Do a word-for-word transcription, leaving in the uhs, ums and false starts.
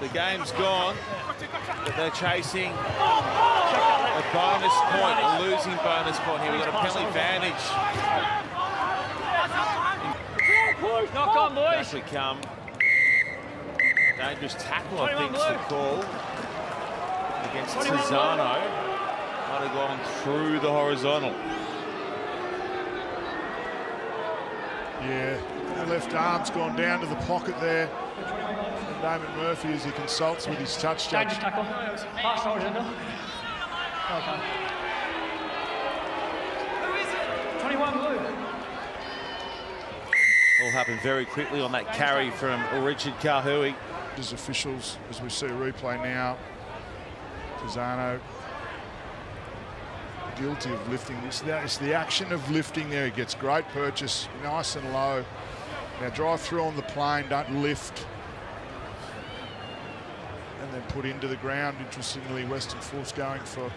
The game's gone, but they're chasing a bonus point, a losing bonus point here. We've got a penalty advantage. Knock on, boys. Actually come. Dangerous tackle, I think, is the call against Tizzano. Might have gone through the horizontal. Yeah, the left arm's gone down to the pocket there. And Damon Murphy, as he consults with his touch judge. Dangerous tackle. Pass horizontal. Who is it? twenty-one blue. All happened very quickly on that carry from Richard Kahui. As officials, as we see replay now, Tizzano guilty of lifting this. It's the action of lifting there. He gets great purchase, nice and low. Now drive through on the plane, don't lift. And then put into the ground. Interestingly, Western Force going for